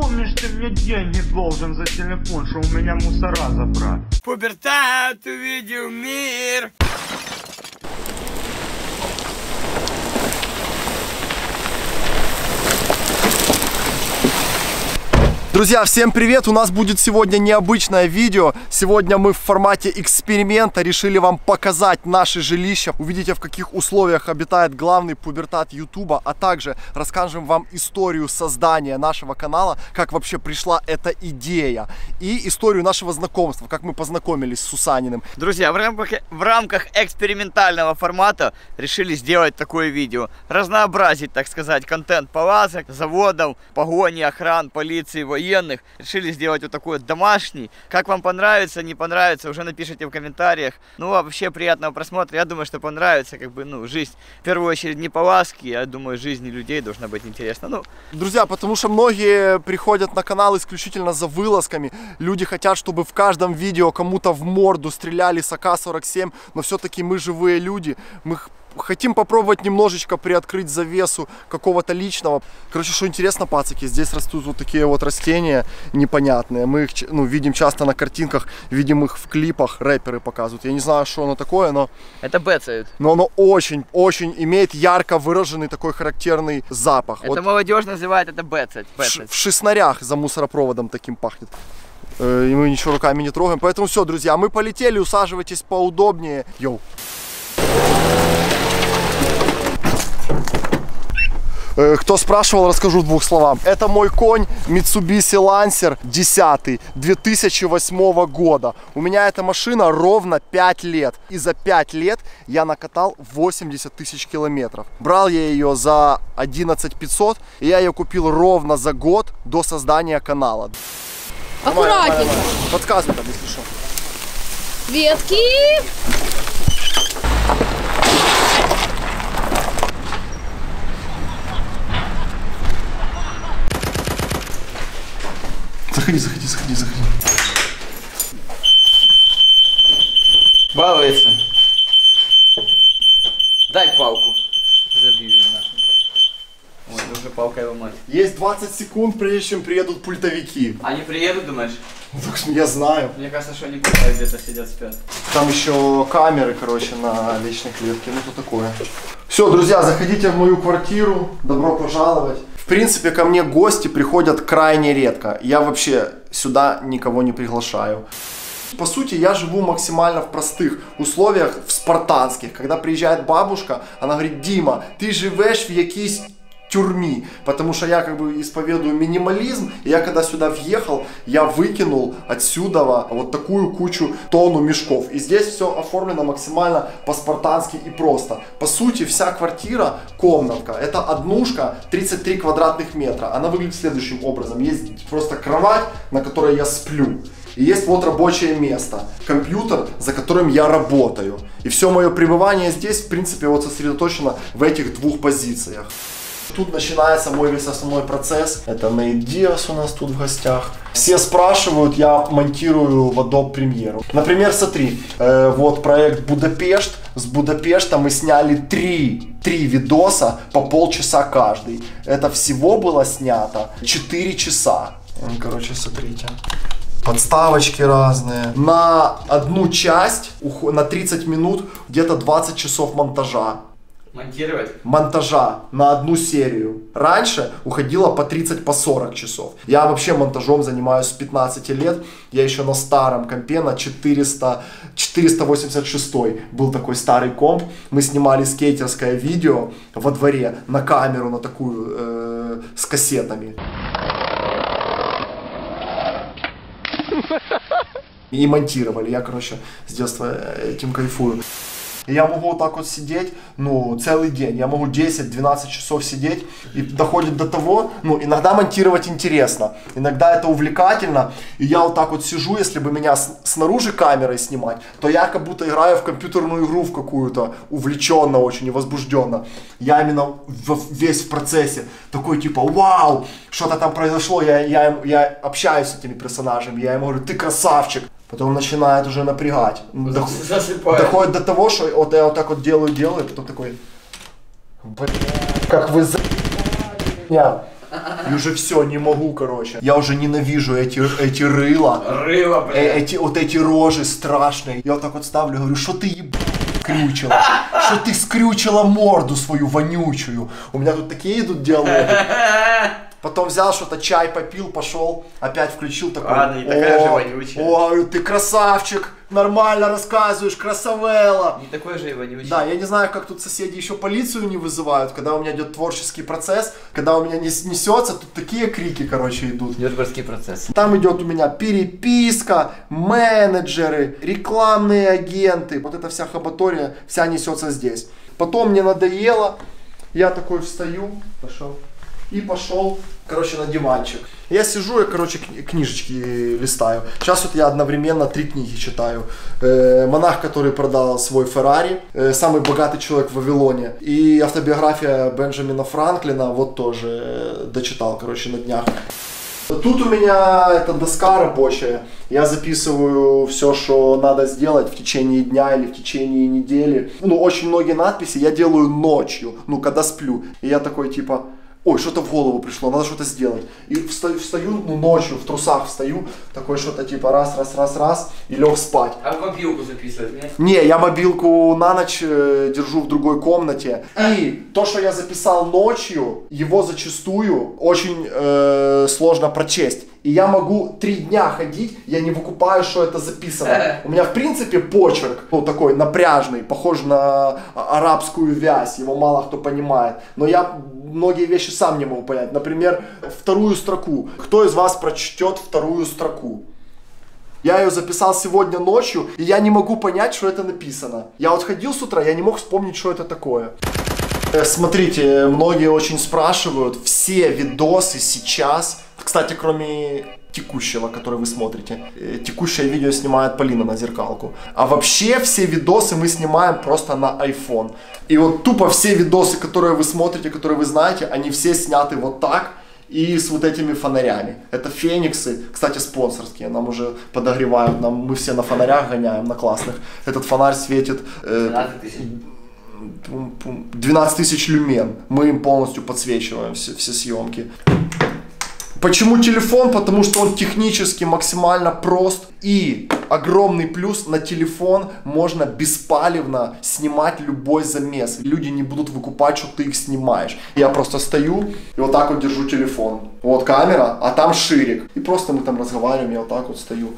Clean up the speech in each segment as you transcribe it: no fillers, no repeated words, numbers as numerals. помнишь, ты мне деньги должен за телефон, что у меня мусора забрать. Пубертат увидел мир. Друзья, всем привет! У нас будет сегодня необычное видео. Сегодня мы в формате эксперимента решили вам показать наше жилище. Увидите, в каких условиях обитает главный пубертат Ютуба, а также расскажем вам историю создания нашего канала, как вообще пришла эта идея, и историю нашего знакомства, как мы познакомились с Сусаниным. Друзья, в рамках экспериментального формата решили сделать такое видео. Разнообразить, так сказать, контент палаток, заводов, погони, охран, полиции, военных. Решили сделать вот такой вот домашний. Как вам понравится, не понравится, уже напишите в комментариях. Ну, а вообще приятного просмотра. Я думаю, что понравится, как бы, ну, жизнь. В первую очередь не Паласки, я думаю, жизни людей должна быть интересна. Ну, друзья, потому что многие приходят на канал исключительно за вылазками. Люди хотят, чтобы в каждом видео кому-то в морду стреляли с АК-47, но все-таки мы живые люди. Мы хотим попробовать немножечко приоткрыть завесу какого-то личного. Короче, что интересно, пацаки, здесь растут вот такие вот растения непонятные. Мы их, ну, видим часто на картинках, видим их в клипах, рэперы показывают. Я не знаю, что оно такое, но... Это бэцают. Но оно очень имеет ярко выраженный такой характерный запах. Это вот... молодежь называет это бэцать. В шестнарях за мусоропроводом таким пахнет. И мы ничего руками не трогаем. Поэтому все, друзья, мы полетели, усаживайтесь поудобнее. Йоу. Кто спрашивал, расскажу в двух словах. Это мой конь Mitsubishi Lancer 10 2008 года. У меня эта машина ровно 5 лет. И за 5 лет я накатал 80 тысяч километров. Брал я ее за 11 500. И я ее купил ровно за год до создания канала. Аккуратненько. Подсказывай там, если что. Ветки. Заходи. Балуется. Дай палку. Забью ее нахуй. Ой, уже палка его мать. Есть 20 секунд, прежде чем приедут пультовики. Они приедут, думаешь? Я знаю. Мне кажется, что они где-то сидят, спят. Там еще камеры, короче, на личной клетке. Ну, что такое. Все, друзья, заходите в мою квартиру. Добро пожаловать. В принципе, ко мне гости приходят крайне редко. Я вообще сюда никого не приглашаю. По сути, я живу максимально в простых условиях, в спартанских. Когда приезжает бабушка, она говорит: «Дима, ты живешь в якійсь тюрьме», потому что я как бы исповедую минимализм. И я когда сюда въехал, я выкинул отсюда вот такую кучу, тонну мешков. И здесь все оформлено максимально по-спартански и просто. По сути, вся квартира комнатка. Это однушка 33 квадратных метра. Она выглядит следующим образом. Есть просто кровать, на которой я сплю. И есть вот рабочее место, компьютер, за которым я работаю. И все мое пребывание здесь, в принципе, вот сосредоточено в этих двух позициях. Тут начинается мой весь основной процесс. Это Нейт Диас у нас тут в гостях. Все спрашивают, я монтирую в Adobe Premiere. Например, смотри, вот проект Будапешт. С Будапешта мы сняли три видоса по полчаса каждый. Это всего было снято 4 часа. Короче, смотрите. Подставочки разные. На одну часть, на 30 минут, где-то 20 часов монтажа. Монтировать? Монтажа на одну серию. Раньше уходило по 30, по 40 часов. Я вообще монтажом занимаюсь с 15 лет. Я еще на старом компе, на 486 был такой старый комп. Мы снимали скейтерское видео во дворе на камеру, на такую, с кассетами. И монтировали. Я, короче, с детства этим кайфую. Я могу вот так вот сидеть, ну, целый день. Я могу 10-12 часов сидеть. И доходит до того, ну, иногда монтировать интересно. Иногда это увлекательно. И я вот так вот сижу, если бы меня снаружи камерой снимать, то я как будто играю в компьютерную игру в какую-то, увлеченно очень и возбужденно. Я именно весь в процессе. Такой типа: вау, что-то там произошло. Я общаюсь с этими персонажами. Я им говорю: ты красавчик. Потом начинает уже напрягать. Доходит до того, что вот я вот так вот делаю, потом такой: блин, как вы за... И уже все, не могу, короче. Я уже ненавижу эти рыла. Рыла, блядь. Вот эти рожи страшные. Я вот так вот ставлю, говорю, что ты ебать скрючила? Что ты скрючила морду свою вонючую? У меня тут такие идут диалоги. Потом взял что-то, чай попил, пошел, опять включил такой. Ладно, не такая же вонючая. О, ты красавчик, нормально рассказываешь, красавелла. Не такой же и вонючий. Да, я не знаю, как тут соседи еще полицию не вызывают, когда у меня идет творческий процесс, когда у меня не снесется, тут такие крики, короче, идут. Идет творческий процесс. Там идет у меня переписка, менеджеры, рекламные агенты, вот эта вся хоботория, вся несется здесь. Потом мне надоело, я такой встаю, пошел. И пошел, короче, на диванчик. Я сижу и, короче, книжечки листаю. Сейчас вот я одновременно 3 книги читаю. «Монах, который продал свой Феррари», «Самый богатый человек в Вавилоне» и автобиография Бенджамина Франклина, вот тоже дочитал, короче, на днях. Тут у меня эта доска рабочая. Я записываю все, что надо сделать в течение дня или в течение недели. Ну, очень многие надписи я делаю ночью, ну, когда сплю. И я такой, типа... Ой, что-то в голову пришло, надо что-то сделать. И встаю, ну, ночью, в трусах встаю, такой что-то типа раз, и лег спать. А мобилку записывать, нет? Не, я мобилку на ночь держу в другой комнате. И то, что я записал ночью, его зачастую очень сложно прочесть. И я могу 3 дня ходить, я не выкупаю, что это записано. У меня, в принципе, почерк, ну, такой напряжный, похож на арабскую вязь, его мало кто понимает. Но я многие вещи сам не могу понять. Например, вторую строку. Кто из вас прочтет вторую строку? Я ее записал сегодня ночью, и я не могу понять, что это написано. Я вот ходил с утра, я не мог вспомнить, что это такое. Смотрите, многие очень спрашивают, все видосы сейчас, кстати, кроме текущего, который вы смотрите, текущее видео снимает Полина на зеркалку, а вообще все видосы мы снимаем просто на iPhone. И вот тупо все видосы, которые вы смотрите, которые вы знаете, они все сняты вот так и с вот этими фонарями. Это фениксы, кстати, спонсорские, нам уже подогревают, мы все на фонарях гоняем, на классных. Этот фонарь светит... 12 тысяч люмен. Мы им полностью подсвечиваем все съемки. Почему телефон? Потому что он технически максимально прост. И огромный плюс, на телефон можно беспалевно снимать любой замес. Люди не будут выкупать, что ты их снимаешь. Я просто стою и вот так вот держу телефон. Вот камера, а там ширик. И просто мы там разговариваем, я вот так вот стою.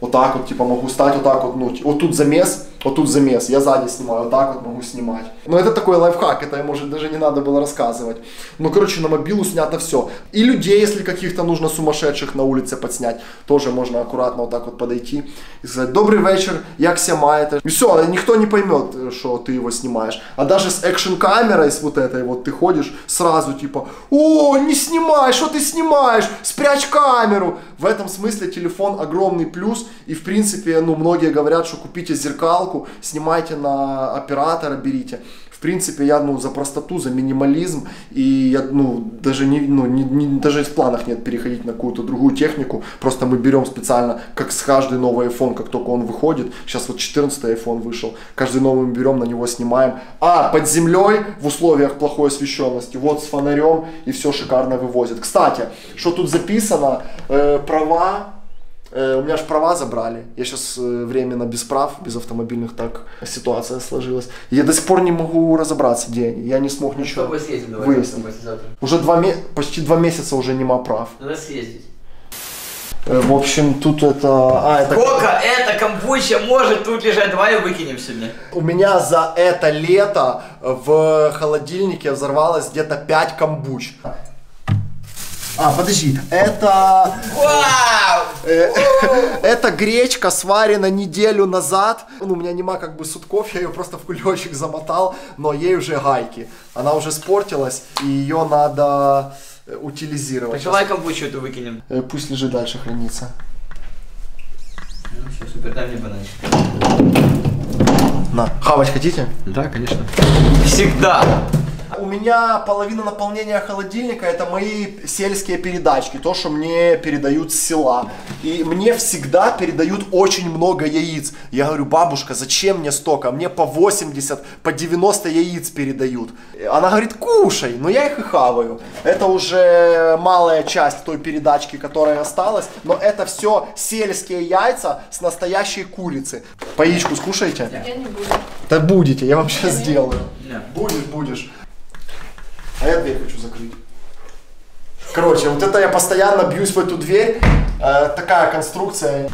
Вот так вот, типа, могу встать, вот так вот, ну, вот тут замес, я сзади снимаю, вот так вот могу снимать. Но это такой лайфхак, это, может, даже не надо было рассказывать. Ну, короче, на мобилу снято все. И людей, если каких-то нужно сумасшедших на улице подснять, тоже можно аккуратно вот так вот подойти и сказать: «Добрый вечер, як ся маете?» И все, никто не поймет, что ты его снимаешь. А даже с экшн-камерой, с вот этой вот, ты ходишь сразу, типа: «О, не снимай, что ты снимаешь? Спрячь камеру!» В этом смысле телефон огромный плюс. И, в принципе, ну, многие говорят, что купите зеркалку, снимайте на оператора, берите. В принципе, я, ну, за простоту, за минимализм, и я, ну, даже даже в планах нет переходить на какую-то другую технику. Просто мы берем специально, как с каждый новый iPhone, как только он выходит. Сейчас вот 14 iPhone вышел, каждый новый мы берем, на него снимаем. А под землей, в условиях плохой освещенности, вот с фонарем, и все шикарно вывозит. Кстати, что тут записано, права. У меня же права забрали, я сейчас временно без прав, без автомобильных, так ситуация сложилась. Я до сих пор не могу разобраться, где они, я не смог ничего выяснить. Уже почти 2 месяца уже нема прав. Надо съездить. В общем, тут это... Сколько эта камбуча может тут лежать? Давай выкинем сегодня. У меня за это лето в холодильнике взорвалось где-то 5 камбуч. А, подожди, это... Вау! Это гречка, сварена неделю назад. Ну, у меня нема как бы сутков, я ее просто в кулечек замотал, но ей уже гайки. Она уже спортилась, и ее надо утилизировать. Пошла камбучу эту выкинем. Пусть лежит дальше, хранится. Ну, все, супер, дай мне бананчик. На, хавать хотите? Да, конечно. Всегда. У меня половина наполнения холодильника — это мои сельские передачки, то, что мне передают с села. И мне всегда передают очень много яиц. Я говорю: бабушка, зачем мне столько? Мне по 80, по 90 яиц передают. Она говорит: кушай, но я их и хаваю. Это уже малая часть той передачки, которая осталась, но это все сельские яйца с настоящей курицы. По яичку скушаете? Я не буду. Да будете, я вам сейчас сделаю. Будешь. А я дверь хочу закрыть. Короче, вот это я постоянно бьюсь в эту дверь. Такая конструкция.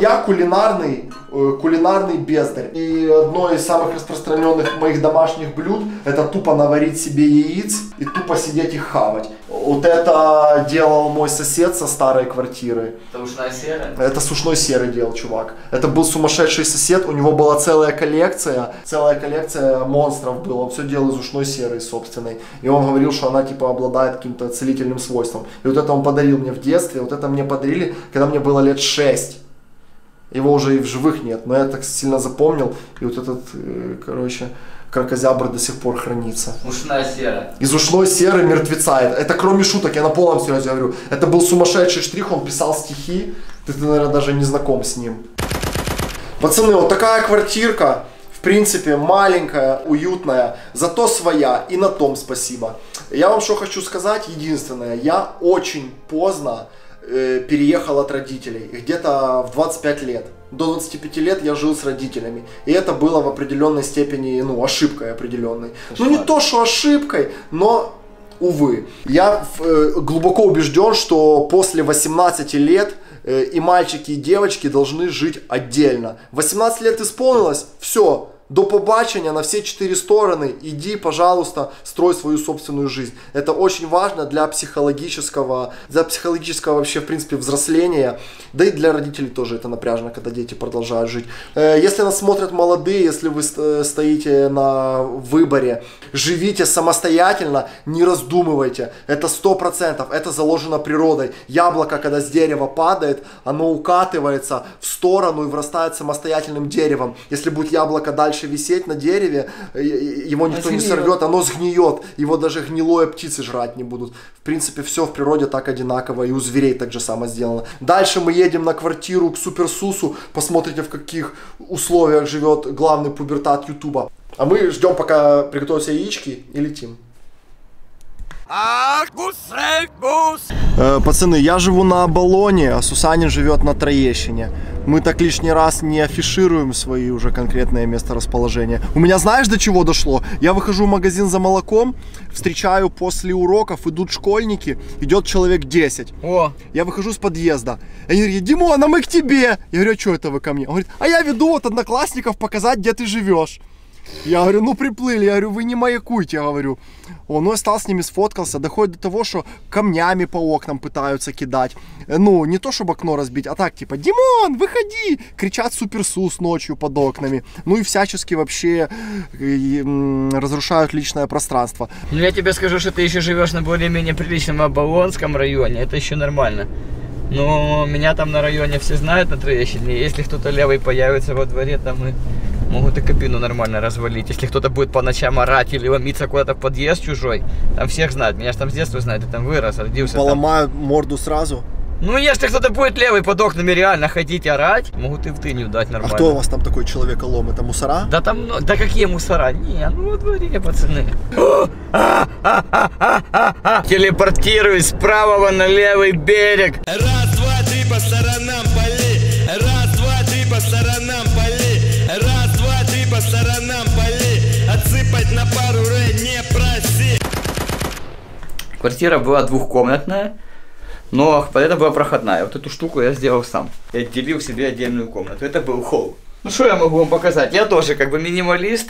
Я кулинарный бездарь. И одно из самых распространенных моих домашних блюд — это тупо наварить себе яиц и тупо сидеть и хавать. Вот это делал мой сосед со старой квартиры. Это ушной серый? Это с ушной серый делал чувак. Это был сумасшедший сосед, у него была целая коллекция монстров была. Он все делал из ушной серой собственной. И он говорил, что она типа обладает каким-то целительным свойством. И вот это он подарил мне в детстве, вот это мне подарили, когда мне было лет 6. Его уже и в живых нет, но я так сильно запомнил. И вот этот, короче, кракозябр до сих пор хранится. Ушная сера. Из ушной серы мертвеца. Это кроме шуток, я на полном серьезе говорю. Это был сумасшедший штрих, он писал стихи. Ты, наверное, даже не знаком с ним. Пацаны, вот такая квартирка. В принципе, маленькая, уютная, зато своя, и на том спасибо. Я вам что хочу сказать, единственное, я очень поздно переехал от родителей, где-то в 25 лет. До 25 лет я жил с родителями, и это было в определенной степени, ну, ошибкой определенной. Ну, не то, что ошибкой, но, увы. Я глубоко убежден, что после 18 лет и мальчики, и девочки должны жить отдельно. 18 лет исполнилось, все. До побачення, на все 4 стороны, иди, пожалуйста, строй свою собственную жизнь. Это очень важно для психологического вообще, в принципе, взросления. Да и для родителей тоже это напряжно, когда дети продолжают жить. Если нас смотрят молодые, если вы стоите на выборе, живите самостоятельно, не раздумывайте. Это 100%, это заложено природой. Яблоко, когда с дерева падает, оно укатывается в сторону и вырастает самостоятельным деревом. Если будет яблоко дальше висеть на дереве, его никто не сорвет, оно сгниет, его даже гнилое птицы жрать не будут. В принципе, все в природе так одинаково, и у зверей так же само сделано. Дальше мы едем на квартиру к Супер Сусу, посмотрите, в каких условиях живет главный пубертат Ютуба. А мы ждем, пока приготовятся яички, и летим. Пацаны, я живу на Оболоне, а Сусанин живет на Троещине. Мы так лишний раз не афишируем свои уже конкретные месторасположения. У меня знаешь до чего дошло? Я выхожу в магазин за молоком, встречаю после уроков, идут школьники, идет человек 10. О. Я выхожу с подъезда. Они говорят: Димон, а мы к тебе. Я говорю: а что это вы ко мне? Он говорит: а я веду вот одноклассников показать, где ты живешь. Я говорю: ну приплыли, я говорю: вы не маякуйте, я говорю. Он ну, стал с ними, сфоткался, доходит до того, что камнями по окнам пытаются кидать. Ну, не то, чтобы окно разбить, а так, типа: Димон, выходи! Кричат Супер Сус ночью под окнами. Ну и всячески вообще разрушают личное пространство. Ну я тебе скажу, что ты еще живешь на более-менее приличном Оболонском районе, это еще нормально. Но меня там на районе все знают, на Троещине. Если кто-то левый появится во дворе, там и могут и кабину нормально развалить. Если кто-то будет по ночам орать или ломиться куда-то в подъезд чужой, там всех знают. Меня же там с детства знают, я там вырос, родился. Поломают там морду сразу? Ну если кто-то будет левый под окнами реально ходить орать, могут и в тыню дать нормально. А кто у вас там такой человеколом? Это мусора? Да там, да какие мусора? Не, ну во дворе, пацаны. Телепортируюсь с правого на левый берег. Раз, два, три, по сторонам пали. Раз, два, три, по сторонам пали. Раз, два, три, по сторонам пали. Отсыпать на пару рэ не проси. Квартира была двухкомнатная. Но это была проходная. Вот эту штуку я сделал сам. Я отделил себе отдельную комнату. Это был холл. Ну что я могу вам показать? Я тоже как бы минималист.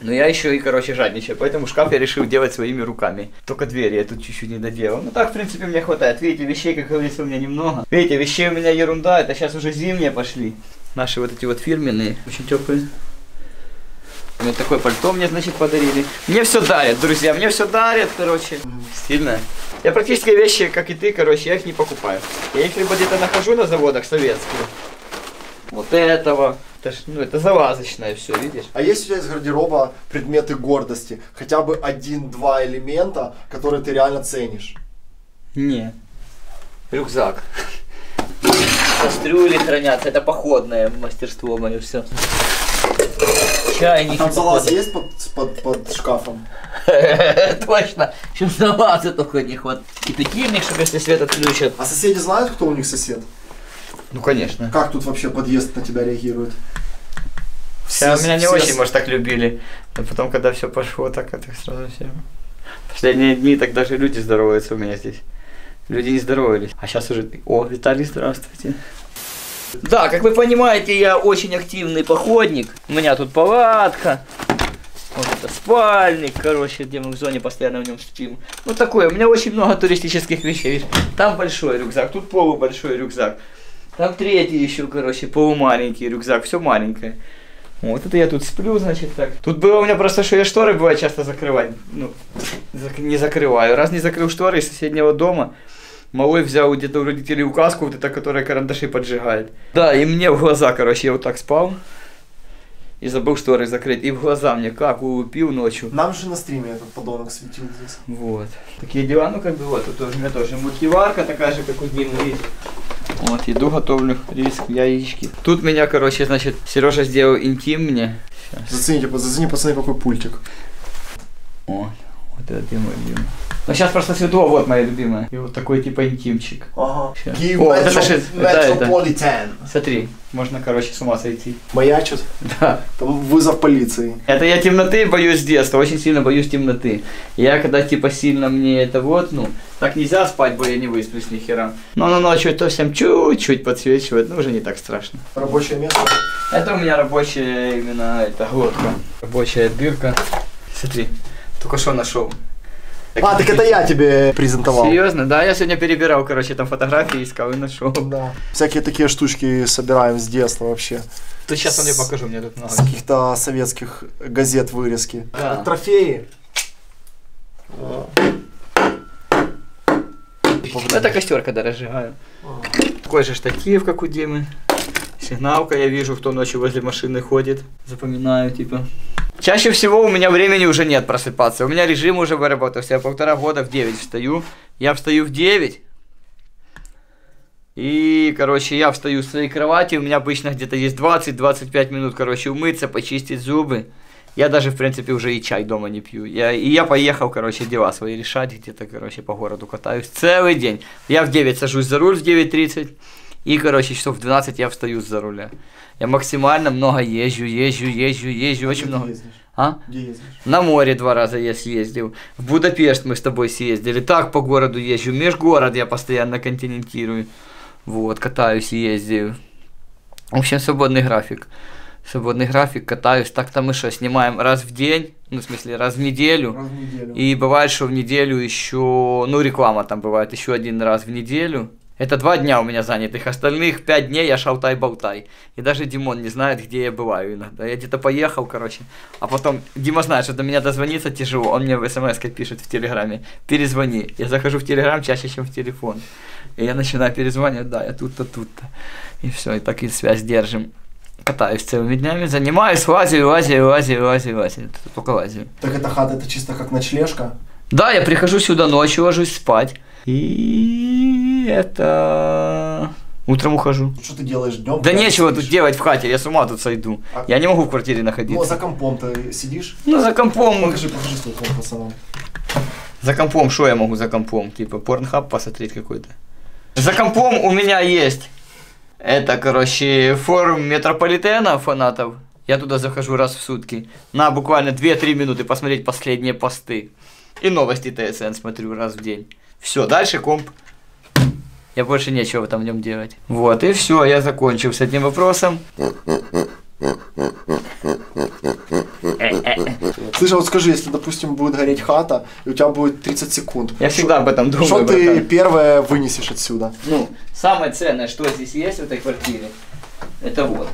Но я еще и, короче, жадничаю. Поэтому шкаф я решил делать своими руками. Только двери я тут чуть-чуть не доделал. Ну так, в принципе, мне хватает. Видите, вещей, как говорится, у меня немного. Видите, вещей у меня ерунда. Это сейчас уже зимние пошли. Наши вот эти вот фирменные. Очень теплые. Вот такое пальто мне, значит, подарили. Мне все дарят, друзья, мне все дарят, короче. Стильно. Я практически вещи, как и ты, короче, я их не покупаю. Я их либо где-то нахожу на заводах советских, вот этого. Это, ну, это завазочное все, видишь? А есть у тебя из гардероба предметы гордости? Хотя бы один-два элемента, которые ты реально ценишь? Не. Рюкзак. Кастрюли хранятся, это походное мастерство мое все. Чайник. Там салаз есть под шкафом? Точно. Чем салаза только не хватает. И кипятильник, чтобы если свет отключат. А соседи знают, кто у них сосед? Ну конечно. Как тут вообще подъезд на тебя реагирует? Все, меня не очень, может, так любили. Но потом, когда все пошло, так это сразу все. Последние дни так даже люди здороваются у меня здесь. Люди не здоровались. А сейчас уже... О, Виталий, здравствуйте. Да, как вы понимаете, я очень активный походник. У меня тут палатка. Вот это спальник, короче, где мы в зоне постоянно в нем спим. Вот такое. У меня очень много туристических вещей. Там большой рюкзак, тут полубольшой рюкзак. Там третий еще, короче, полумаленький рюкзак. Все маленькое. Вот это я тут сплю, значит, так. Тут было у меня просто, что я шторы бывает часто закрывать. Ну, не закрываю. Раз не закрыл шторы из соседнего дома, малой взял где-то у родителей указку, вот эта, которая карандаши поджигает. Да, и мне в глаза, короче, я вот так спал. И забыл шторы закрыть. И в глаза мне как улупил ночью. Нам же на стриме этот подонок светил здесь. Вот. Такие дела, ну как бы вот, тут у меня тоже мультиварка такая же, как у Димы есть. Вот, еду готовлю, риск, яички. Тут меня, короче, значит, Сережа сделал интим мне. Зацените, пацаны, какой пультик. О, вот это мой любимый. Но сейчас просто светло, вот моя любимая. И вот такой типа интимчик. Ага. О, это. Смотри, можно, короче, с ума сойти. Маячит? Да. Там вызов полиции. Это я темноты боюсь с детства, очень сильно боюсь темноты. Я когда типа сильно мне это вот, ну, так нельзя спать, бо я не высплюсь ни хера. Но ночью то всем чуть-чуть подсвечивает, ну уже не так страшно. Рабочее место? Это у меня рабочая именно эта глотка. Рабочая дырка. Смотри, только что нашел. Так это я тебе презентовал. Серьезно? Да, я сегодня перебирал, короче, там фотографии искал и нашел. Да. Всякие такие штучки собираем с детства вообще. Ты сейчас мне покажу, мне тут много. С каких-то советских газет вырезки. Да. Трофеи. Да. Это костер, когда разжигаю. Такой же штатив, как у Димы. Сигналка, я вижу, кто ночью возле машины ходит. Запоминаю, типа. Чаще всего у меня времени уже нет просыпаться. У меня режим уже выработался. Я полтора года в 9 встаю. Я встаю в 9. И, короче, я встаю с своей кровати. У меня обычно где-то есть 20-25 минут, короче, умыться, почистить зубы. Я даже, в принципе, уже и чай дома не пью. И я поехал, короче, дела свои решать. Где-то, короче, по городу катаюсь целый день. Я в 9 сажусь за руль в 9:30. И, короче, часов в 12 я встаю за руля. Я максимально много езжу, очень много. Ездишь? А? Где ездишь? На море 2 раза я съездил. В Будапешт мы с тобой съездили. Так по городу езжу. Межгород я постоянно континентирую. Вот, катаюсь, ездил. В общем, свободный график. Свободный график, катаюсь. Так-то мы что, снимаем раз в день? Ну, в смысле, раз в неделю. Раз в неделю. И бывает, что в неделю еще... Ну, реклама там бывает еще 1 раз в неделю. Это 2 дня у меня занятых, остальных 5 дней я шалтай-болтай. И даже Димон не знает, где я бываю иногда. Я где-то поехал, короче, а потом... Дима знает, что до меня дозвониться тяжело, он мне в смс-ке пишет в телеграме: перезвони. Я захожу в телеграм чаще, чем в телефон. И я начинаю перезванивать, да, я тут-то, тут-то. И все, и так и связь держим. Катаюсь целыми днями, занимаюсь, лазию. Только лазию. Так эта хата, это чисто как ночлежка? Да, я прихожу сюда ночью, ложусь спать. И это... Утром ухожу. Что ты делаешь днем? Да нечего тут делать в хате, я с ума тут сойду. А... Я не могу в квартире находиться. Ну, а за компом ты сидишь? Ну, за компом... Покажи свой комп, пацанам. За компом, что я могу за компом? Типа, порнхаб посмотреть какой-то. За компом у меня есть... Это, короче, форум метрополитена фанатов. Я туда захожу раз в сутки. На буквально 2-3 минуты посмотреть последние посты. И новости ТСН смотрю раз в день. Все, дальше комп. Я больше нечего там в нем делать. Вот, и все, я закончил с этим вопросом. Слышь, а вот скажи, если, допустим, будет гореть хата, и у тебя будет 30 секунд. Я всегда об этом думаю. Что ты первое вынесешь отсюда? Ну, самое ценное, что здесь есть в этой квартире, это вот.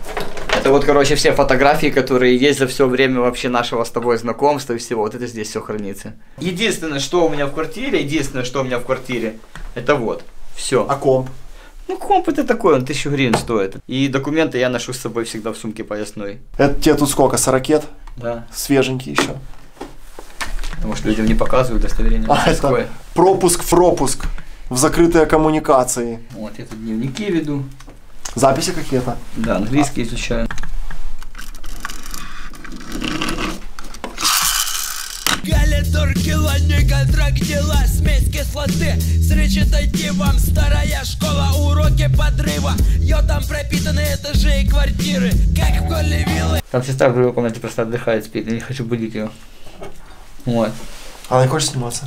Это вот, короче, все фотографии, которые есть за все время вообще нашего с тобой знакомства и всего. Вот это здесь все хранится. Единственное, что у меня в квартире, это вот. Все. А комп? Ну комп это такой, он 1000 гривен стоит. И документы я ношу с собой всегда в сумке поясной. Это тебе тут сколько, 40? Да. Свеженький еще. Потому что людям не показывают удостоверение. А это пропуск в закрытые коммуникации. Вот, я тут дневники веду. Записи какие-то? Да, английский изучаю. Галидор, килоник, контракт, дела, смесь кислоты. Встречи дойти вам, старая школа, уроки подрыва. Йо, там пропитаны этажи и квартиры, как в коле виллы. Там сестра в другой комнате просто отдыхает, спит, я не хочу будить ее. Вот. Она не хочет сниматься?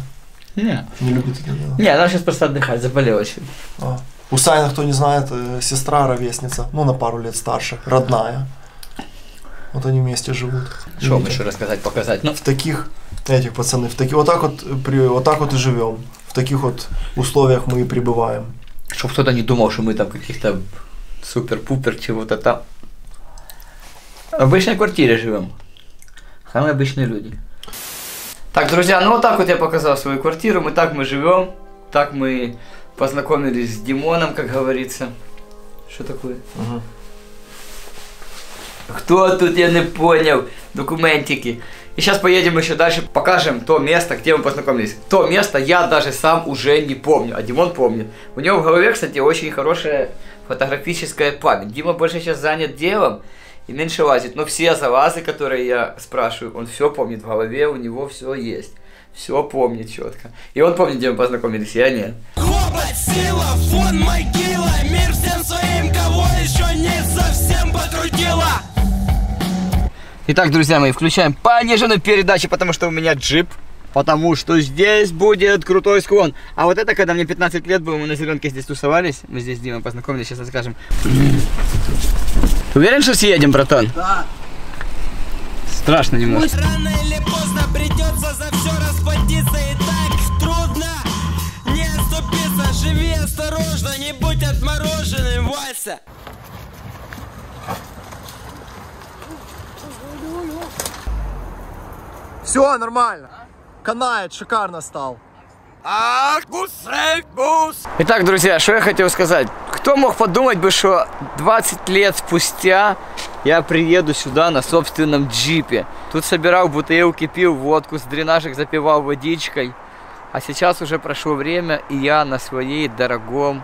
Не. Не любит это дело? Не, она сейчас просто отдыхает, заболела очень. А. У Сайна, кто не знает, сестра ровесница, ну на пару лет старше, родная. Вот они вместе живут. Что вам еще рассказать, показать? Ну. В таких, этих пацаны, в таких, вот так вот и живем. В таких вот условиях мы и пребываем. Чтоб кто-то не думал, что мы там каких-то супер-пупер чего-то там. В обычной квартире живем. Самые обычные люди. Так, друзья, ну вот так вот я показал свою квартиру. Мы так мы живем, так мы познакомились с Димоном, как говорится. Что такое? Угу. Кто тут, я не понял, документики. И сейчас поедем еще дальше, покажем то место, где мы познакомились. То место я даже сам уже не помню, а Димон помнит. У него в голове, кстати, очень хорошая фотографическая память. Дима больше сейчас занят делом и меньше лазит. Но все залазы, которые я спрашиваю, он все помнит в голове, у него все есть. Все помнит четко. И он помнит, где мы познакомились, я нет. Хлопать, сила, фон, могила, мир всем своим, кого еще не совсем покрутила. Итак, друзья мои, включаем пониженную передачу, потому что у меня джип. Потому что здесь будет крутой склон. А вот это, когда мне 15 лет было, мы на зеленке здесь тусовались. Мы здесь с Димой познакомились, сейчас расскажем. Уверен, что съедем, братан? Да. Страшно немного. Рано или поздно придется за все расплатиться. И так трудно не отступиться. Живи осторожно, не будь отмороженным, Вася. Все нормально. Канает, шикарно стал. Итак, друзья, что я хотел сказать. Кто мог подумать бы, что 20 лет спустя я приеду сюда на собственном джипе. Тут собирал бутылки, пил водку, с дренажек запивал водичкой. А сейчас уже прошло время, и я на своей дорогом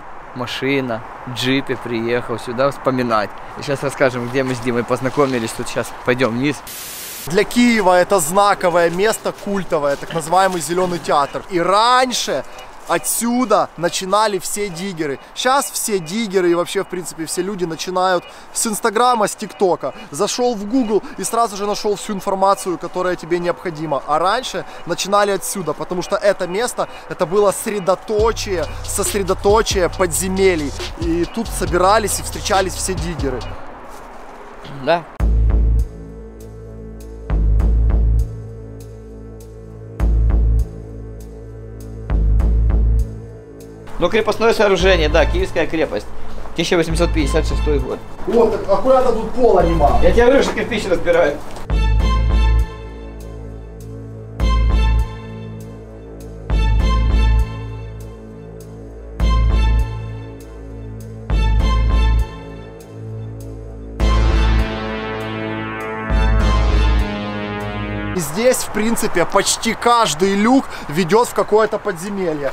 джипе приехал сюда вспоминать. И сейчас расскажем, где мы с Димой познакомились. Тут сейчас пойдем вниз. Для Киева это знаковое место, культовое, так называемый Зеленый театр. И раньше отсюда начинали все диггеры. Сейчас все диггеры и вообще, в принципе, все люди начинают с Инстаграма, с ТикТока. Зашел в Google и сразу же нашел всю информацию, которая тебе необходима. А раньше начинали отсюда, потому что это место, это было сосредоточие подземелий. И тут собирались и встречались все диггеры. Да. Ну, крепостное сооружение, да, Киевская крепость, 1856 год. Вот, так аккуратно тут пола нема. Я тебе говорю, что кирпичи разбирают. И здесь, в принципе, почти каждый люк ведет в какое-то подземелье.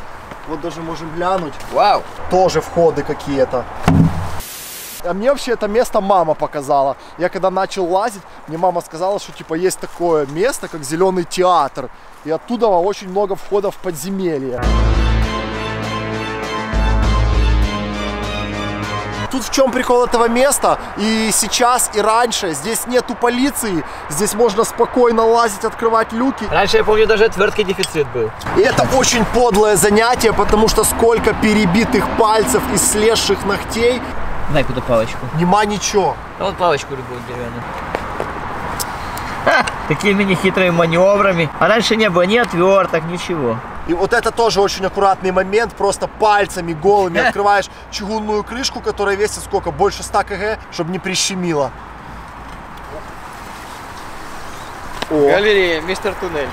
Вот даже можем глянуть. Вау! Тоже входы какие-то. А мне вообще это место мама показала. Я когда начал лазить, мне мама сказала, что типа есть такое место, как Зеленый театр. И оттуда очень много входов в подземелье. Тут в чем прикол этого места, и сейчас, и раньше, здесь нету полиции, здесь можно спокойно лазить, открывать люки. Раньше, я помню, даже отвертки дефицит был. И это очень подлое занятие, потому что сколько перебитых пальцев и слезших ногтей. Дай куда палочку. Нема ничего. Да вот палочку любую деревянную. Такими нехитрыми маневрами. А раньше не было ни отверток, ничего. И вот это тоже очень аккуратный момент. Просто пальцами голыми открываешь чугунную крышку, которая весит сколько? Больше 100 кг, чтобы не прищемило. О. Галерея, мистер Туннель.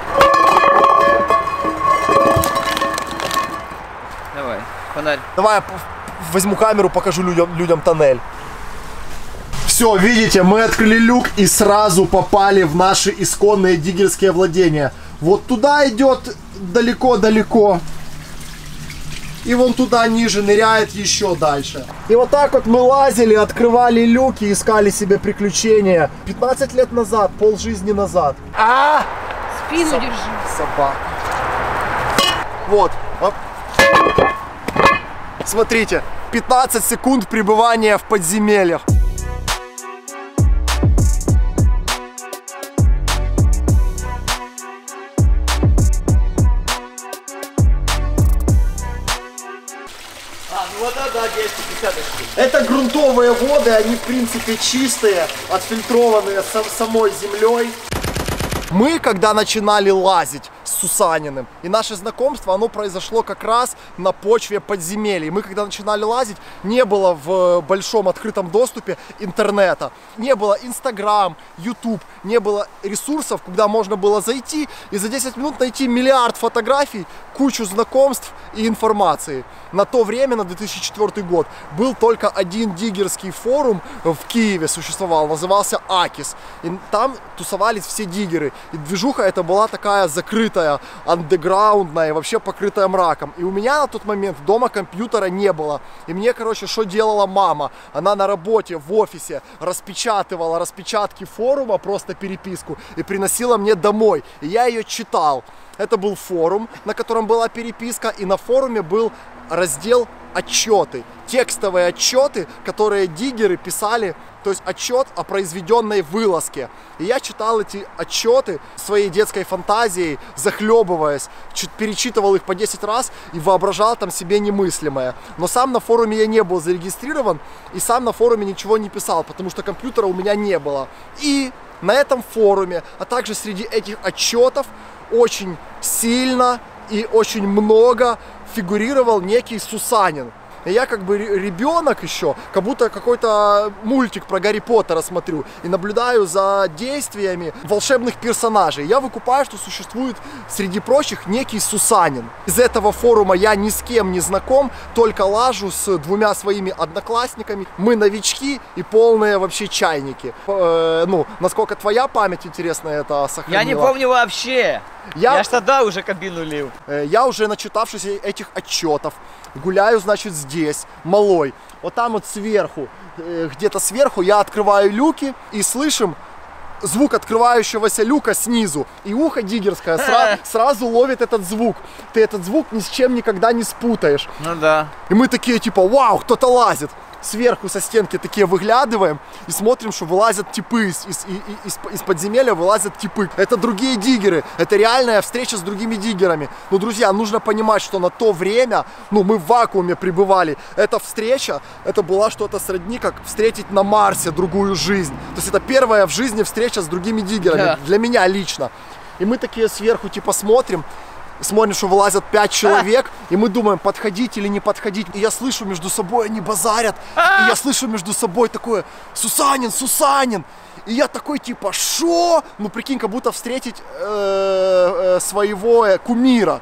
Давай, фонарь. Давай возьму камеру, покажу людям тоннель. Все, видите, мы открыли люк и сразу попали в наши исконные диггерские владения. Вот туда идет далеко-далеко. И вон туда ниже ныряет еще дальше. И вот так вот мы лазили, открывали люки, искали себе приключения. 15 лет назад, полжизни назад. Спину держи. Собака. Вот. Оп. Смотрите, 15 секунд пребывания в подземельях. Это грунтовые воды, они в принципе чистые, отфильтрованные самой землей. Мы, когда начинали лазить с Сусаниным, и наше знакомство, оно произошло как раз на почве подземелья. Мы, когда начинали лазить, не было в большом открытом доступе интернета. Не было Инстаграм, Ютуб, не было ресурсов, куда можно было зайти и за 10 минут найти миллиард фотографий, кучу знакомств и информации. На то время, на 2004 год, был только один диггерский форум в Киеве существовал, назывался Акис. И там тусовались все диггеры. И движуха это была такая закрытая, андеграундная, вообще покрытая мраком. И у меня на тот момент дома компьютера не было. И мне, короче, что делала мама? Она на работе, в офисе распечатывала распечатки форума, просто переписку, и приносила мне домой. И я ее читал. Это был форум, на котором была переписка, и на форуме был раздел «Отчеты». Текстовые отчеты, которые диггеры писали, то есть отчет о произведенной вылазке. И я читал эти отчеты своей детской фантазией, захлебываясь, перечитывал их по 10 раз и воображал там себе немыслимое. Но сам на форуме я не был зарегистрирован, и сам на форуме ничего не писал, потому что компьютера у меня не было. И на этом форуме, а также среди этих отчетов, очень сильно и очень много фигурировал некий Сусанин. И я как бы ребенок еще, как будто какой-то мультик про Гарри Поттера смотрю и наблюдаю за действиями волшебных персонажей. Я выкупаю, что существует среди прочих некий Сусанин. Из этого форума я ни с кем не знаком, только лажу с двумя своими одноклассниками. Мы новички и полные вообще чайники. Ну, насколько твоя память, интересно, это сохранила? Я не помню вообще. Я ж тогда уже кабину лил. Я уже начитавшись этих отчетов, гуляю, значит, здесь, малой. Вот там вот сверху, где-то сверху я открываю люки и слышим звук открывающегося люка снизу. И ухо диггерское сразу ловит этот звук. Ты этот звук ни с чем никогда не спутаешь. Ну да. И мы такие типа, вау, кто-то лазит. Сверху со стенки такие выглядываем и смотрим, что вылазят типы из подземелья, вылазят типы. Это другие диггеры, это реальная встреча с другими диггерами. Ну, друзья, нужно понимать, что на то время, ну, мы в вакууме пребывали. Эта встреча, это была что-то сродни, как встретить на Марсе другую жизнь. То есть это первая в жизни встреча с другими диггерами, для меня лично. И мы такие сверху типа смотрим, что вылазят 5 человек, и мы думаем, подходить или не подходить. И я слышу между собой, они базарят, и я слышу между собой такое: Сусанин, Сусанин. И я такой типа, шо? Ну прикинь, как будто встретить своего кумира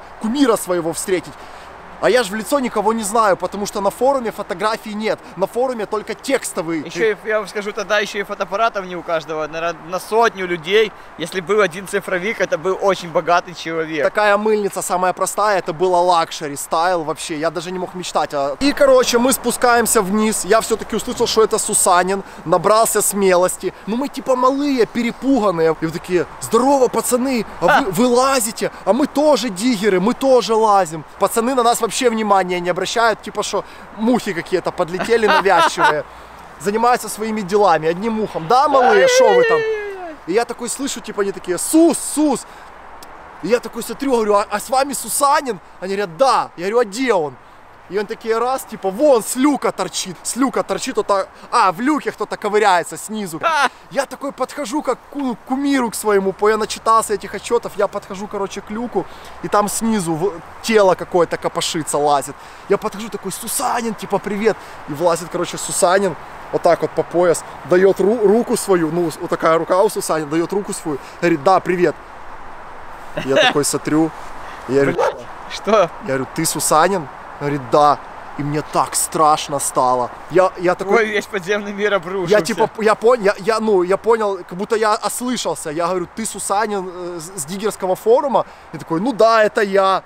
своего встретить. А я же в лицо никого не знаю, потому что на форуме фотографий нет. На форуме только текстовые. Еще, я вам скажу, тогда еще и фотоаппаратов не у каждого. На сотню людей, если был один цифровик, это был очень богатый человек. Такая мыльница самая простая, это было лакшери, стайл вообще. Я даже не мог мечтать. И, короче, мы спускаемся вниз. Я все-таки услышал, что это Сусанин. Набрался смелости. Ну мы типа малые, перепуганные. И вот такие, здорово, пацаны, а вы лазите? А мы тоже диггеры, мы тоже лазим. Пацаны на нас вообще внимания не обращают, типа что мухи какие-то подлетели навязчивые, занимаются своими делами, одним ухом. Да, малые, шо вы там? И я такой слышу, типа они такие, Сус, Сус. И я такой смотрю, говорю, а с вами Сусанин? Они говорят, да. Я говорю, а где он? И он такие раз, типа, вон с люка торчит, кто-то, в люке кто-то ковыряется снизу. Я такой подхожу как кумиру к своему, я начитался этих отчетов, я подхожу, короче, к люку, и там снизу тело какое-то копошится, лазит. Я подхожу такой, Сусанин, типа, привет, и влазит, короче, Сусанин, вот так вот по пояс, дает руку свою, ну, вот такая рука у Сусанина, дает руку свою, говорит, да, привет. Я такой смотрю, я говорю, ты Сусанин? Говорит, да. и мне так страшно стало. Я такой... Ой, весь подземный мир обрушился. Я типа, я понял, как будто я ослышался. Я говорю, ты Сусанин с диггерского форума? И такой, ну да, это я.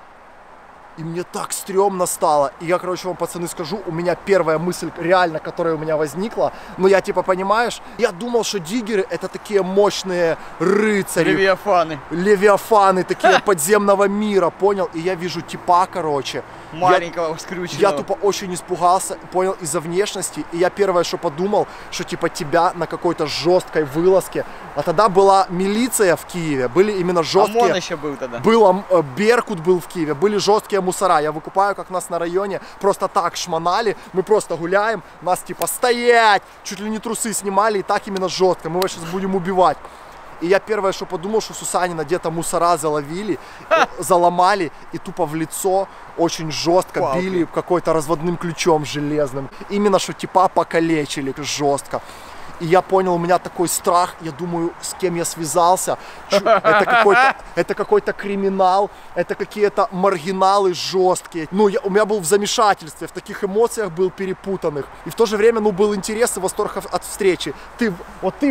И мне так стрёмно стало. И я, короче, вам, пацаны, скажу, у меня первая мысль, реально, которая у меня возникла, ну, я, типа, понимаешь, я думал, что диггеры — это такие мощные рыцари. Левиафаны. Левиафаны такие подземного мира, понял? И я вижу типа, короче. Маленького, скрюченного. Я, тупо, очень испугался, понял, из-за внешности. И я первое, что подумал, что, типа, тебя на какой-то жесткой вылазке. А тогда была милиция в Киеве, были именно жесткие... ОМОН еще был тогда. Был, Беркут был в Киеве, были жесткие мусора. Я выкупаю, как нас на районе просто так шмонали, мы просто гуляем, нас типа стоять, чуть ли не трусы снимали, и так именно жестко, мы вас сейчас будем убивать. И я первое, что подумал, что Сусанина где-то мусора заловили, заломали и тупо в лицо очень жестко били какой-то разводным ключом железным. Именно что типа покалечили жестко. И я понял, у меня такой страх, я думаю, с кем я связался, это какой-то криминал, это какие-то маргиналы жесткие. Ну, у меня был в замешательстве, в таких эмоциях был перепутанных. И в то же время, ну, был интерес и восторг от встречи. Ты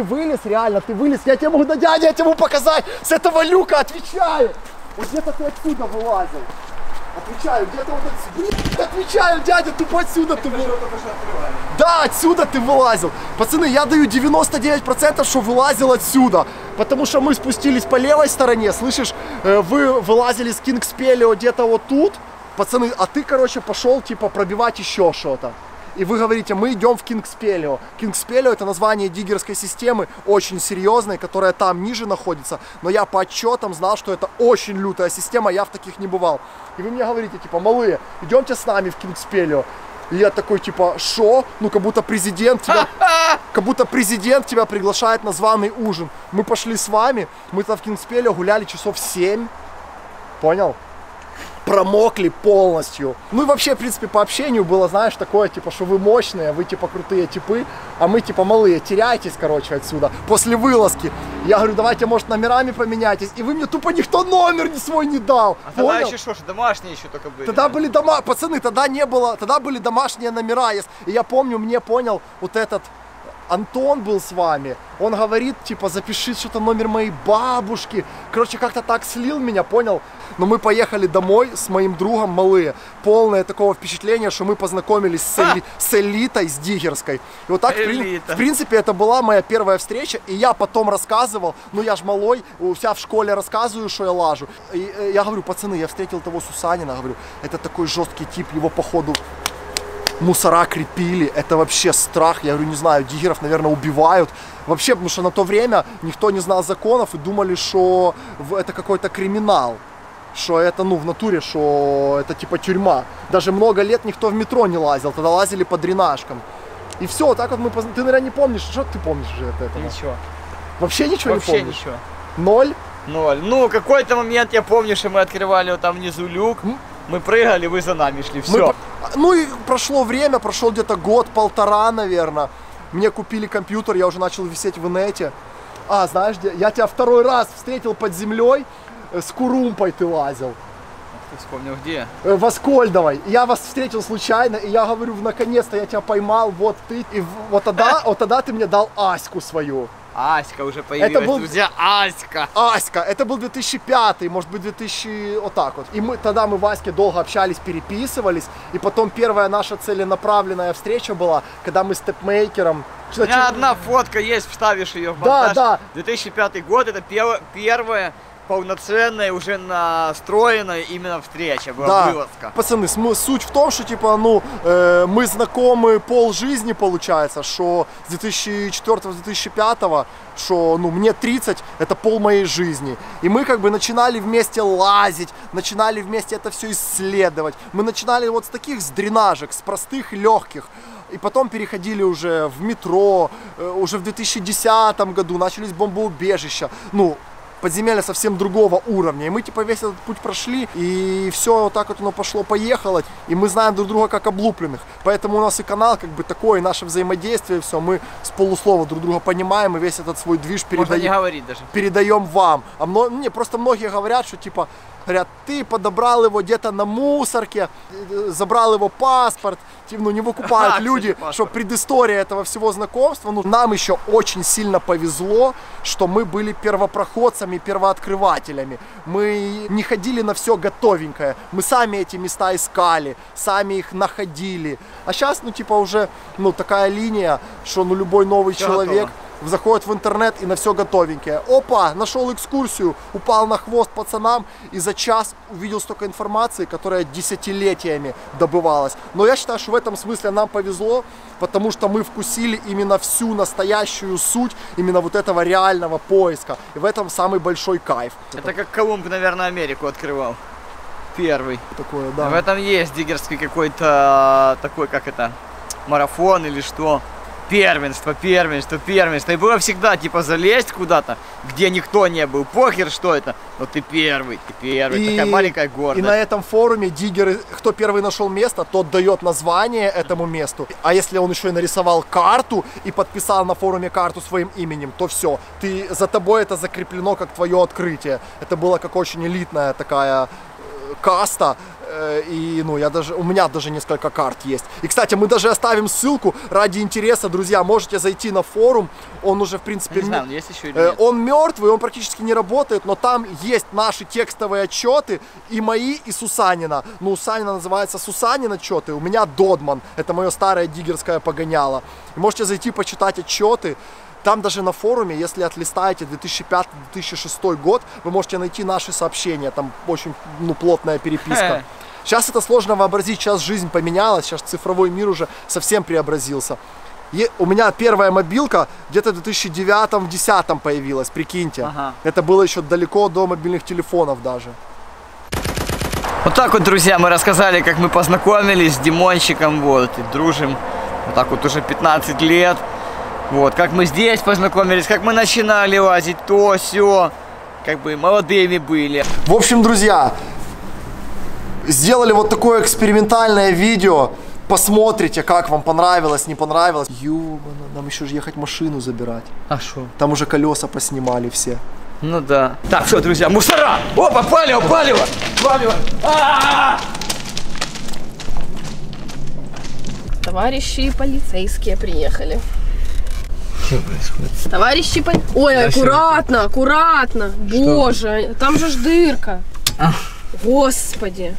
вылез, реально, ты вылез, я тебе могу, дядя, я тебе могу показать, с этого люка, отвечаю. Вот где-то ты отсюда вылазил. Отвечаю, где-то вот отсюда. Отвечаю, дядя, тупо отсюда ты вылазил. Да, отсюда ты вылазил. Пацаны, я даю 99%, что вылазил отсюда. Потому что мы спустились по левой стороне, слышишь, вы вылазили с Кингспелео где-то вот тут. Пацаны, а ты, короче, пошел, типа, пробивать еще что-то. И вы говорите, мы идем в Кингспелео. Кингспелео — это название диггерской системы, очень серьезной, которая там ниже находится. Но я по отчетам знал, что это очень лютая система, я в таких не бывал. И вы мне говорите, типа, малые, идемте с нами в Кингспелео. И я такой, типа, шо? Ну, как будто президент тебя приглашает на званый ужин. Мы пошли с вами, мы там в Кингспелео гуляли часов 7. Понял? Промокли полностью. Ну и вообще, в принципе, по общению было, знаешь, такое, типа, что вы мощные, вы, типа, крутые типы, а мы, типа, малые, теряйтесь, короче, отсюда, после вылазки. Я говорю, давайте, может, номерами поменяйтесь, и вы мне тупо никто номер свой не дал. А тогда еще что, домашние еще только были. Тогда были дома, пацаны, тогда не было, тогда были домашние номера, и я помню, мне понял, вот этот... Антон был с вами, он говорит, типа, запиши что-то номер моей бабушки. Короче, как-то так слил меня, понял? Но мы поехали домой с моим другом, малые. Полное такого впечатления, что мы познакомились с элитой, с диггерской. И вот так, в принципе, это была моя первая встреча. И я потом рассказывал, ну я ж малой, у себя в школе рассказываю, что я лажу. И я говорю, пацаны, я встретил того Сусанина, говорю, это такой жесткий тип, его походу... Мусора крепили, это вообще страх, я говорю, не знаю, диггеров, наверное, убивают. Вообще, потому что на то время никто не знал законов и думали, что это какой-то криминал. Что это, ну, в натуре, что это типа тюрьма. Даже много лет никто в метро не лазил, тогда лазили по дренажкам. И все, так вот мы познакомились. Ты, наверное, не помнишь, что ты помнишь же от этого? Ничего. Вообще ничего не помнишь? Вообще ничего. Ноль? Ноль. Ну, какой-то момент, я помню, что мы открывали вот там внизу люк. Мы прыгали, вы за нами шли, все. Ну и прошло время, прошел где-то год-полтора, наверное. Мне купили компьютер, я уже начал висеть в инете. А, знаешь, я тебя второй раз встретил под землей, с Курумпой ты лазил. Ты вспомнил где? В Аскольдовой. Я вас встретил случайно, и я говорю, наконец-то я тебя поймал, вот ты. И вот тогда ты мне дал Аську свою. Аська уже появилась, это был... друзья, Аська. Аська, это был 2005, может быть 2000, вот так вот. И тогда мы в Аське долго общались, переписывались, и потом первая наша целенаправленная встреча была, когда мы с степмейкером... У меня одна фотка есть, вставишь ее в монтаж. Да, да. 2005 год, это первая полноценная, уже настроенная именно встреча была, да. Вылазка. Пацаны, суть в том, что типа, ну, мы знакомы полжизни, получается, что с 2004-2005, что, ну, мне 30, это пол моей жизни. И мы как бы начинали вместе лазить, начинали вместе это все исследовать. Мы начинали вот с таких, с дренажек, с простых, легких. И потом переходили уже в метро, уже в 2010 году начались бомбоубежища, ну, подземелья совсем другого уровня. И мы типа весь этот путь прошли, и все вот так вот оно пошло-поехало. И мы знаем друг друга как облупленных. Поэтому у нас и канал как бы такой, и наше взаимодействие, все. Мы с полуслова друг друга понимаем, и весь этот свой движ передаем вам. А мне просто многие говорят, что типа, Говорят, ты подобрал его где-то на мусорке, забрал его паспорт. Ну, не выкупают люди, что предыстория этого всего знакомства. Ну, нам еще очень сильно повезло, что мы были первопроходцами, первооткрывателями. Мы не ходили на все готовенькое. Мы сами эти места искали, сами их находили. А сейчас, ну, типа уже, ну, такая линия, что, ну, любой новый человек заходит в интернет и на все готовенькое. Опа, нашел экскурсию, упал на хвост пацанам и за час увидел столько информации, которая десятилетиями добывалась. Но я считаю, что в этом смысле нам повезло, потому что мы вкусили именно всю настоящую суть именно вот этого реального поиска. И в этом самый большой кайф. Это как Колумб, наверное, Америку открывал. Первый. Такое, да. В этом есть диггерский какой-то такой, как это, марафон или что. Первенство, первенство, первенство. И было всегда, типа, залезть куда-то, где никто не был. Похер, что это. Но ты первый, ты первый. И такая маленькая гордость. И на этом форуме диггеры, кто первый нашел место, тот дает название этому месту. А если он еще и нарисовал карту и подписал на форуме карту своим именем, то все. Ты, за тобой это закреплено как твое открытие. Это было как очень элитная такая каста. И, ну, я даже, у меня даже несколько карт есть. И, кстати, мы даже оставим ссылку ради интереса, друзья, можете зайти на форум. Он уже, в принципе, не знаю, есть еще или нет. Он мертвый, он практически не работает, но там есть наши текстовые отчеты, и мои, и Сусанина. Ну, у Санина называется Сусанин отчеты, у меня Додман, это мое старое диггерское погоняло. И можете зайти почитать отчеты. Там даже на форуме, если отлистаете 2005-2006 год, вы можете найти наши сообщения, там очень, ну, плотная переписка. Сейчас это сложно вообразить, сейчас жизнь поменялась, сейчас цифровой мир уже совсем преобразился. И у меня первая мобилка где-то в 2009-2010 появилась, прикиньте. Ага. Это было еще далеко до мобильных телефонов даже. Вот так вот, друзья, мы рассказали, как мы познакомились с Димончиком, вот, и дружим. Вот так вот уже 15 лет. Вот, как мы здесь познакомились, как мы начинали лазить, то, сё, как бы молодыми были. В общем, друзья, сделали вот такое экспериментальное видео. Посмотрите, как вам понравилось, не понравилось. Ёбана, нам еще же ехать машину забирать. А шо? Там уже колеса поснимали все. Ну да. Так, все, друзья, мусора! Опа, палево, палево! Палево! Товарищи полицейские приехали. Что происходит? Товарищи, ой, аккуратно, аккуратно. Что? Боже, там же ж дырка. А. Господи.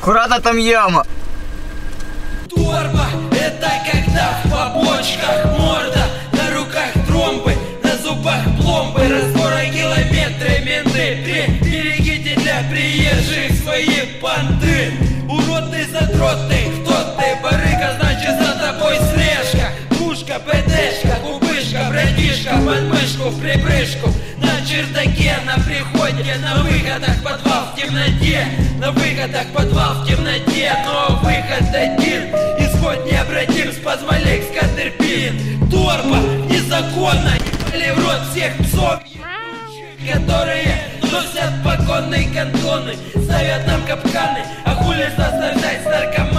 Аккуратно, там яма. Торба, это когда в побочках морда, на руках тромбы, на зубах пломбы, разбора километры, менты, берегите для приезжих свои понты. Урод ты, задрот ты, кто ты, барыга, значит за тобой слежка. ПДшка, кубышка, братишка, подмышку, в припрыжку. На чердаке, на приходе, на выходах подвал в темноте. На выходах подвал в темноте, но выход один. Исход необратим, спазвалик, скатерпин. Торба незаконно, ебали в рот всех псов, которые носят поконные кантоны. Ставят нам капканы, а хули заставлять с наркоманом.